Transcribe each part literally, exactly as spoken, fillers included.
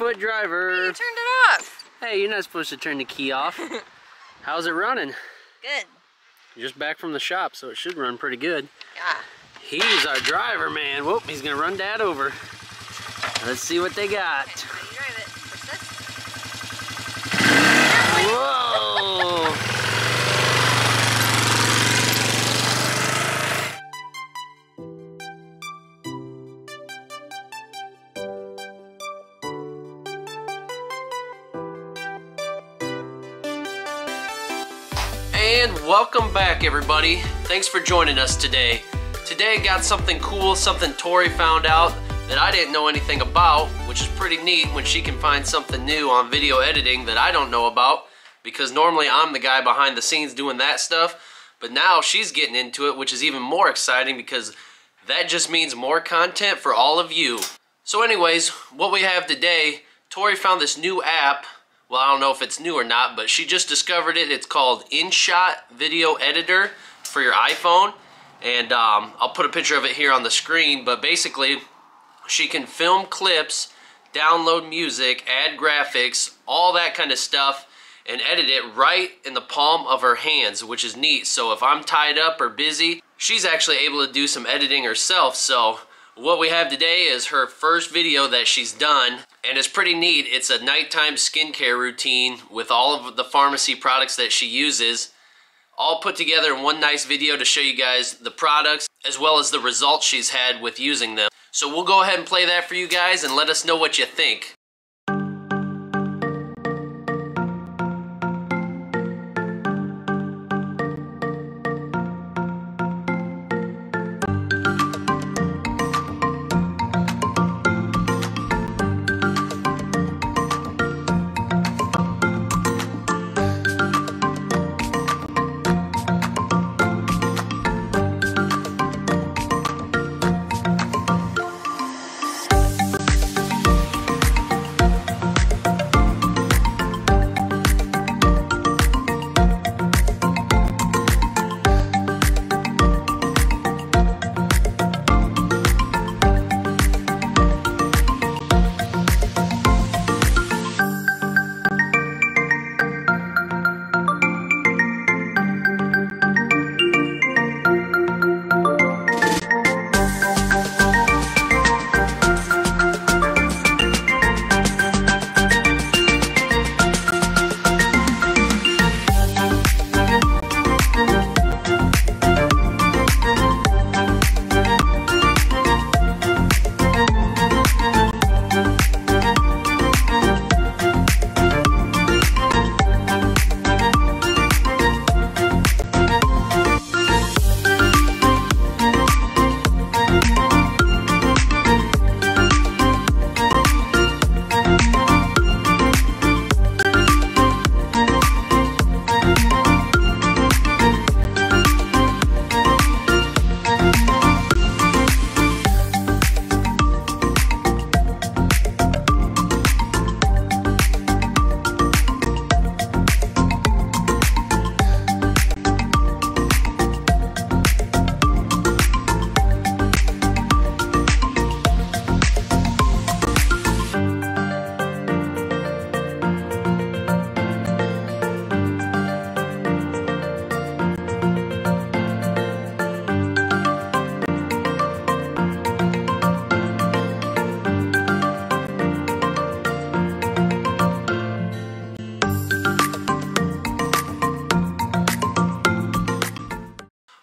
barefoot driver. Hey, you turned it off. Hey, you're not supposed to turn the key off. How's it running? Good. You're just back from the shop, so it should run pretty good. Yeah. He's our driver, man. Whoop, he's gonna run Dad over. Let's see what they got. Okay, you drive it. What's this? Whoa! And welcome back, everybody. Thanks for joining us today. Today I got something cool, something Tori found out that I didn't know anything about, which is pretty neat when she can find something new on video editing that I don't know about, because normally I'm the guy behind the scenes doing that stuff, but now she's getting into it, which is even more exciting because that just means more content for all of you. So anyways, what we have today, Tori found this new app. Well, I don't know if it's new or not, but she just discovered it. It's called InShot Video Editor for your iPhone. And um, I'll put a picture of it here on the screen, but basically she can film clips, download music, add graphics, all that kind of stuff, and edit it right in the palm of her hands, which is neat. So if I'm tied up or busy, she's actually able to do some editing herself. So what we have today is her first video that she's done, and it's pretty neat. It's a nighttime skincare routine with all of the pharmacy products that she uses, all put together in one nice video to show you guys the products as well as the results she's had with using them. So we'll go ahead and play that for you guys and let us know what you think.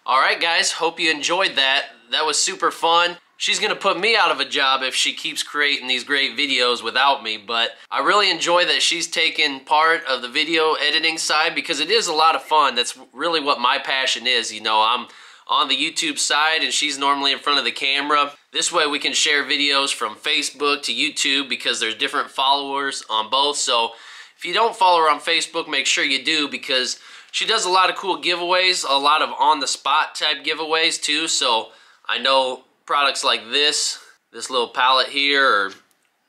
Alright guys, hope you enjoyed that. That was super fun. She's gonna put me out of a job if she keeps creating these great videos without me, but I really enjoy that she's taken part of the video editing side because it is a lot of fun. That's really what my passion is. You know, I'm on the YouTube side and she's normally in front of the camera. This way we can share videos from Facebook to YouTube because there's different followers on both. So if you don't follow her on Facebook, make sure you do, because she does a lot of cool giveaways, a lot of on-the-spot type giveaways too. So I know products like this, this little palette here, or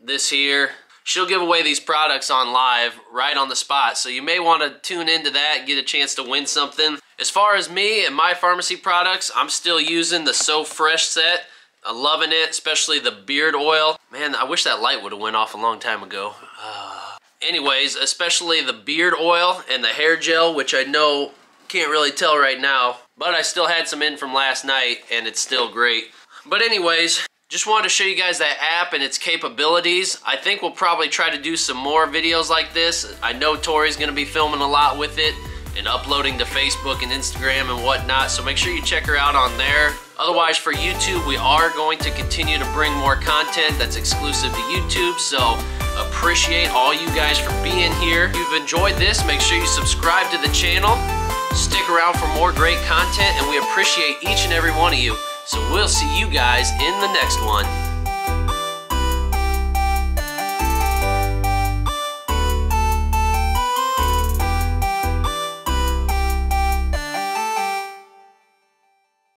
this here. She'll give away these products on live, right on the spot. So you may want to tune into that, get a chance to win something. As far as me and my pharmacy products, I'm still using the So Fresh set. I'm loving it, especially the beard oil. Man, I wish that light would have went off a long time ago. Uh, anyways, especially the beard oil and the hair gel, which I know can't really tell right now, but I still had some in from last night and it's still great. But anyways, just wanted to show you guys that app and its capabilities. I think we'll probably try to do some more videos like this. I know Tori's gonna be filming a lot with it and uploading to Facebook and Instagram and whatnot, so make sure you check her out on there. Otherwise, for YouTube, we are going to continue to bring more content that's exclusive to YouTube, so appreciate all you guys for being here. If you've enjoyed this, make sure you subscribe to the channel. Stick around for more great content, and we appreciate each and every one of you. So we'll see you guys in the next one.